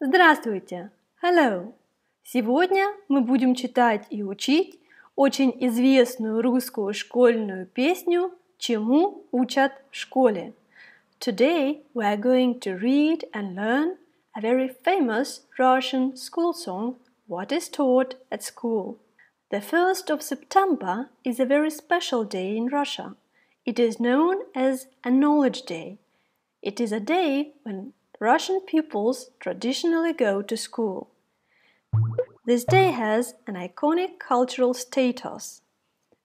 Здравствуйте! Hello! Сегодня мы будем читать и учить очень известную русскую школьную песню «Чему учат в школе». Today we are going to read and learn a very famous Russian school song, What is Taught at School. The 1st of September is a very special day in Russia. It is known as a Knowledge Day. It is a day when Russian pupils traditionally go to school. This day has an iconic cultural status.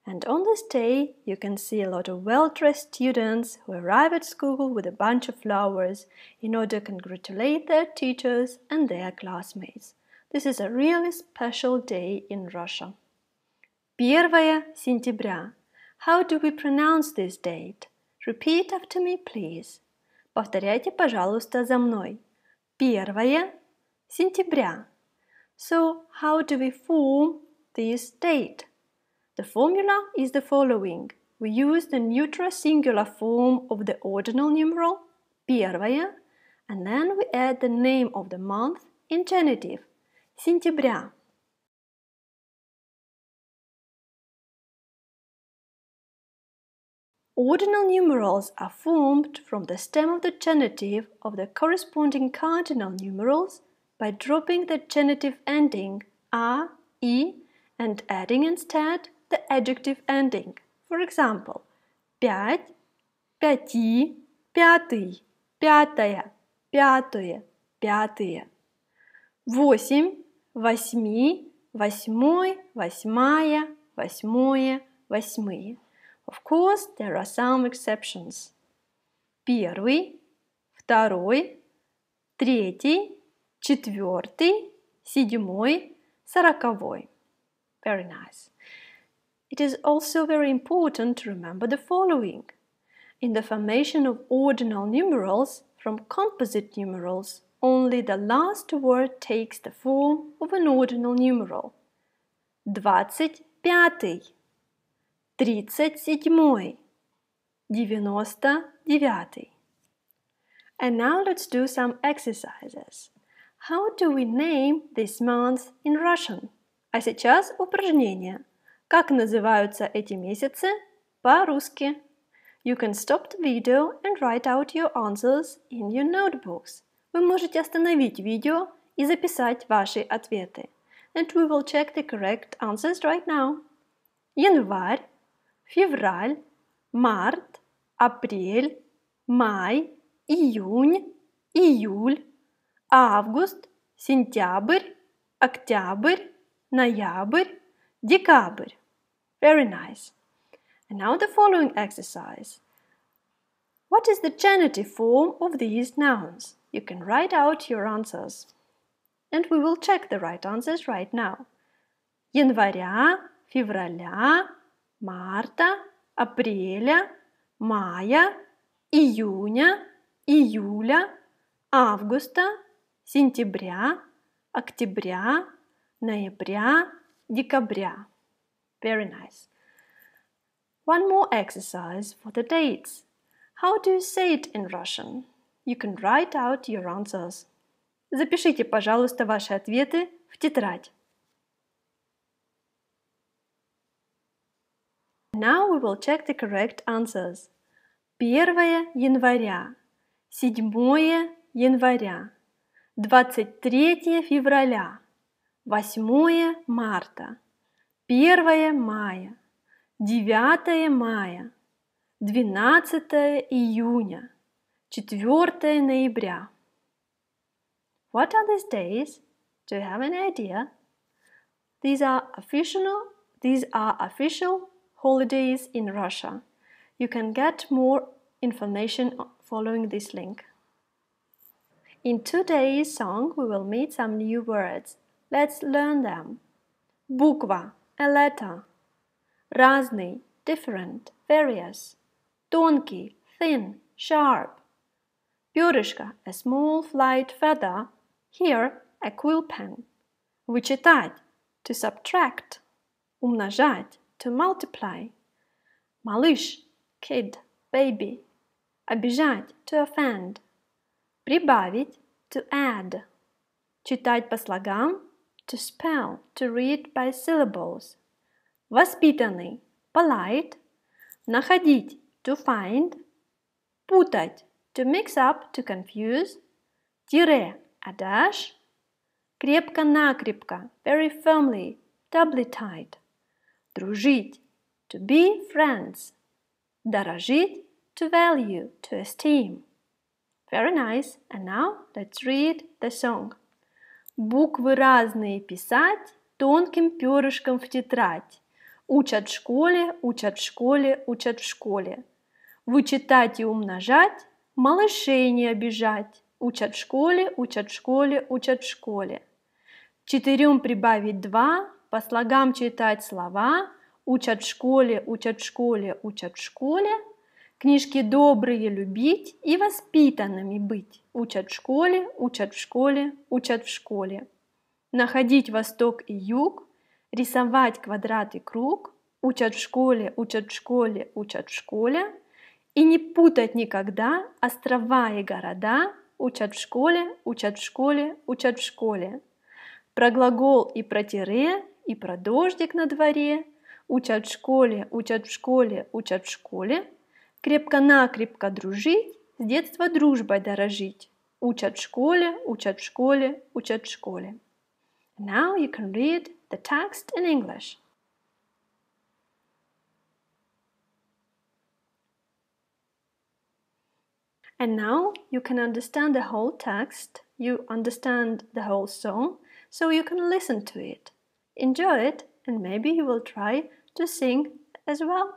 And on this day, you can see a lot of well-dressed students who arrive at school with a bunch of flowers in order to congratulate their teachers and their classmates. This is a really special day in Russia. 1 сентября. How do we pronounce this date? Repeat after me, please. Повторяйте, пожалуйста, за мной. 1 сентября. So, how do we form this date? The formula is the following. We use the neuter singular form of the ordinal numeral, первая, and then we add the name of the month in genitive, сентября. Ordinal numerals are formed from the stem of the genitive of the corresponding cardinal numerals by dropping the genitive ending a, e, and adding instead the adjective ending. For example, пять, пяти, пятый, пятая, пятое, пятые. Восемь, восьми, восьмой, восьмая, восьмое, восьмые. Of course, there are some exceptions. Первый, второй, третий, четвертый, седьмой, сороковой. Very nice. It is also very important to remember the following. In the formation of ordinal numerals from composite numerals, only the last word takes the form of an ordinal numeral. 25. 37, 99. And now let's do some exercises. How do we name this month in Russian? А сейчас упражнение. Как называются эти месяцы по-русски? You can stop the video and write out your answers in your notebooks. Вы можете остановить видео и записать ваши ответы. And we will check the correct answers right now. Январь, февраль, март, апрель, май, июнь, июль, август, сентябрь, октябрь, ноябрь, декабрь. Very nice. And now the following exercise. What is the genitive form of these nouns? You can write out your answers. And we will check the right answers right now. Января, февраля, марта, апреля, мая, июня, июля, августа, сентября, октября, ноября, декабря. Very nice. One more exercise for the dates. How do you say it in Russian? You can write out your answers. Запишите, пожалуйста, ваши ответы в тетрадь. Now we will check the correct answers. 1 января, 7 января, 23 февраля, 8 марта, 1 мая, 9 мая, 12 июня, 4 ноября. What are these days? Do you have an idea? These are official holidays in Russia. You can get more information following this link. In today's song, we will meet some new words. Let's learn them. Буква – a letter. Разный – different, various. Тонкий – thin, sharp. Перышко – a small flight feather. Here, a quill pen. Вычитать – to subtract. Умножать – to multiply. Малыш, kid, baby. Обижать, to offend. Прибавить, to add. читать по слогам, to spell, to read by syllables, воспитанный, polite, находить, to find, путать, to mix up, to confuse, тире, a dash, крепко-накрепко, very firmly, doubly tied, дружить, to be friends, дорожить, to value, to esteem. Very nice. And now let's read the song. Буквы разные писать, тонким перышком в тетрадь. Учат в школе, учат в школе, учат в школе. Вычитать и умножать, малышей не обижать. Учат в школе, учат в школе, учат в школе. К четырем прибавить два, по слогам читать слова. Учат в школе, учат в школе, учат в школе. Книжки добрые любить и воспитанными быть. Учат в школе, учат в школе, учат в школе. Находить восток и юг, рисовать квадрат и круг. Учат в школе, учат в школе, учат в школе. И не путать никогда острова и города. Учат в школе, учат в школе, учат в школе. Про глагол и про тире, и про дождик на дворе. Учат в школе, учат в школе, учат в школе. Крепко-накрепко дружить, с детства дружбой дорожить. Учат в школе, учат в школе, учат в школе. Now you can read the text in English. And now you can understand the whole text, you understand the whole song, so you can listen to it. Enjoy it, and maybe you will try to sing as well.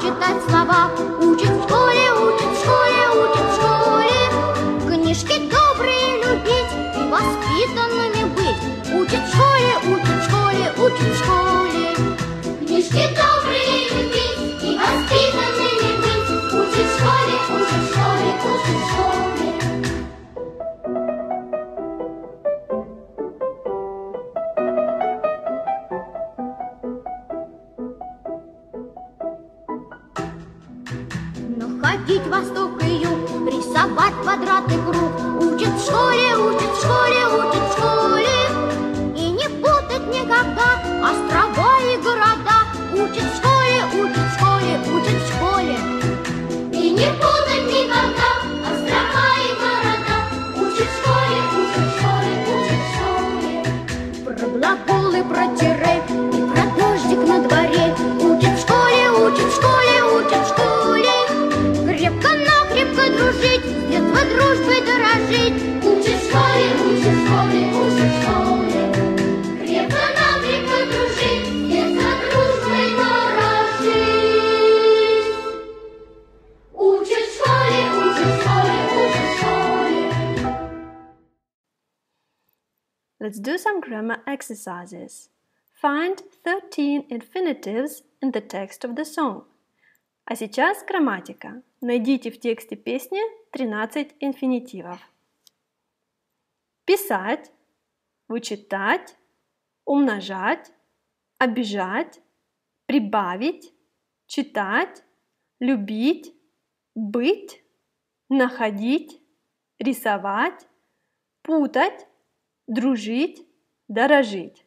Читать слова, учат в школе, учат в школе, учат в школе. Книжки добрые любить и воспитанными быть. Учат в школе, учат в школе, учат в школе. Книжки добрые любить и воспитанными быть. Учат в школе, учат в школе, учат в школе. Находить восток и юг, рисовать квадрат и круг. Учат в школе, учат в школе, учат в школе. И не путать никогда острова и города. Учат в школе, учат в школе, учат в школе. И не путать никогда острова и города. Учат в школе, учат в школе, учат в школе. Про глаголы, про тире и про дождик на дворе. Учат в школе, учат в школе, учат в школе. Крепко-накрепко дружить, с детства дружбой дорожить. Учат в школе, учат в школе, учат в школе. Крепко-накрепко дружить, с детства дружбой дорожить. Учат в школе, учат в школе, учат в школе. Let's do some grammar exercises. Find 13 infinitives in the text of the song. А сейчас грамматика. Найдите в тексте песни 13 инфинитивов. Писать, вычитать, умножать, обижать, прибавить, читать, любить, быть, находить, рисовать, путать, дружить, дорожить.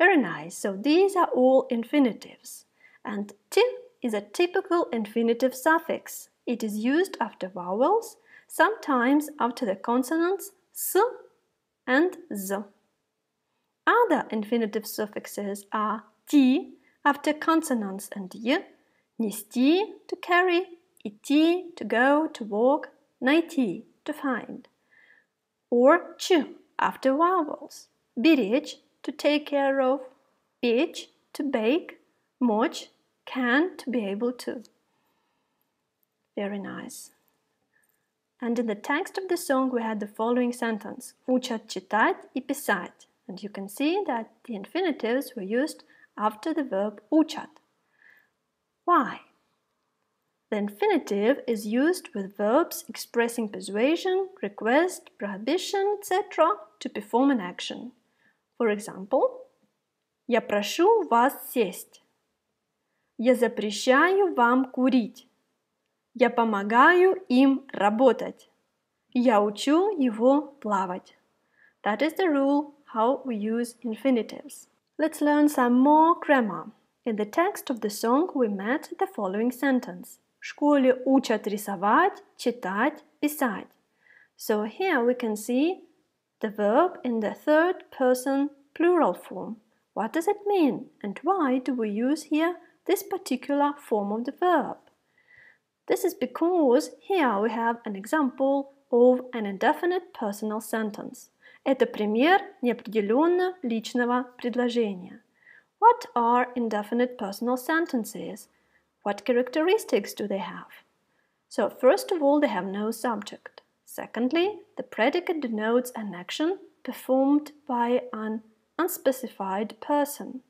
Very nice. So these are all infinitives. And till is a typical infinitive suffix. It is used after vowels, sometimes after the consonants s and z. Other infinitive suffixes are t after consonants and y, нести to carry, идти to go, to walk, найти to find, or ч after vowels, беречь to take care of, печь to bake, мочь can't be able to. Very nice. And in the text of the song we had the following sentence: Учат читать и писать. And you can see that the infinitives were used after the verb учат. Why? The infinitive is used with verbs expressing persuasion, request, prohibition, etc. to perform an action. For example, Я прошу вас сесть. Я запрещаю вам курить. Я помогаю им работать. Я учу его плавать. That is the rule how we use infinitives. Let's learn some more grammar. In the text of the song we met the following sentence. В школе учат рисовать, читать, писать. So here we can see the verb in the third person plural form. What does it mean? And why do we use here this particular form of the verb? This is because here we have an example of an indefinite personal sentence. Это пример неопределенно личного предложения. What are indefinite personal sentences? What characteristics do they have? So, first of all, they have no subject. Secondly, the predicate denotes an action performed by an unspecified person.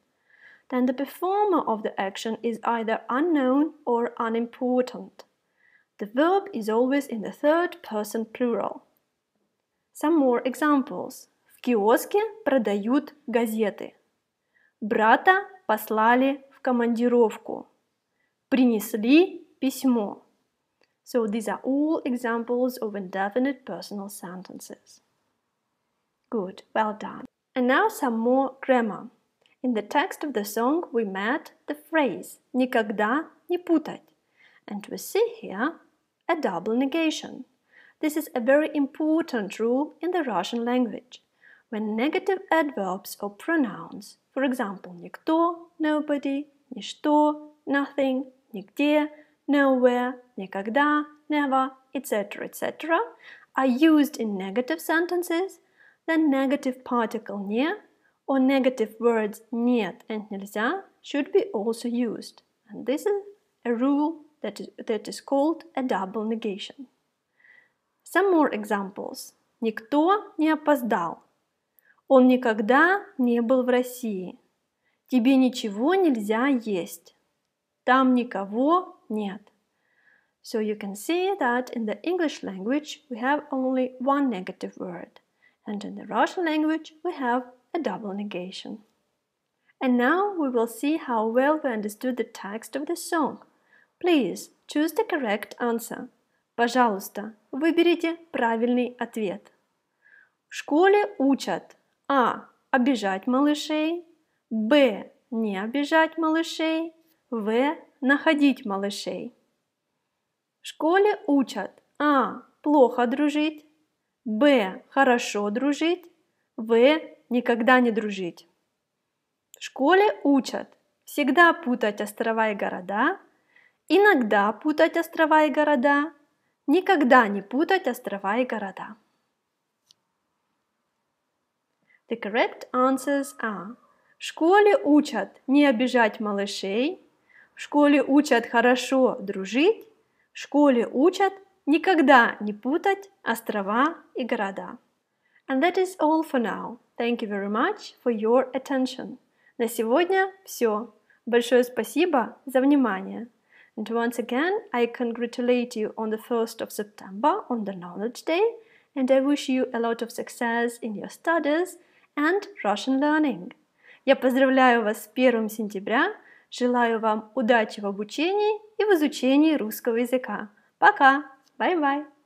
Then the performer of the action is either unknown or unimportant. The verb is always in the third person plural. Some more examples. В киоске продают газеты. Брата послали в командировку. Принесли письмо. So these are all examples of indefinite personal sentences. Good, well done. And now some more grammar. In the text of the song we met the phrase никогда не путать. And we see here a double negation. This is a very important rule in the Russian language. When negative adverbs or pronouns, for example, никто, nobody, ничто, nothing, нигде, nowhere, никогда, never, etc., etc., are used in negative sentences, the negative particle не or negative words нет and нельзя should be also used. And this is a rule that is called a double negation. Some more examples. Никто не опоздал. Он никогда не был в России. Тебе ничего нельзя есть. Там никого нет. So you can see that in the English language we have only one negative word. And in the Russian language we have a double negation. And now we will see how well we understood the text of the song. Please choose the correct answer. Пожалуйста, выберите правильный ответ. В школе учат А. Обижать малышей. Б. Не обижать малышей. В. Находить малышей. В школе учат А. Плохо дружить. Б. Хорошо дружить. В. Никогда не дружить. В школе учат всегда путать острова и города. Иногда путать острова и города. Никогда не путать острова и города. The correct answers are: в школе учат не обижать малышей, в школе учат хорошо дружить, в школе учат никогда не путать острова и города. And that is all for now. Thank you very much for your attention. На сегодня все. Большое спасибо за внимание. And once again, I congratulate you on the 1st of September on the Knowledge Day, and I wish you a lot of success in your studies and Russian learning. Я поздравляю вас с 1 сентября, желаю вам удачи в обучении и в изучении русского языка. Пока! Bye-bye!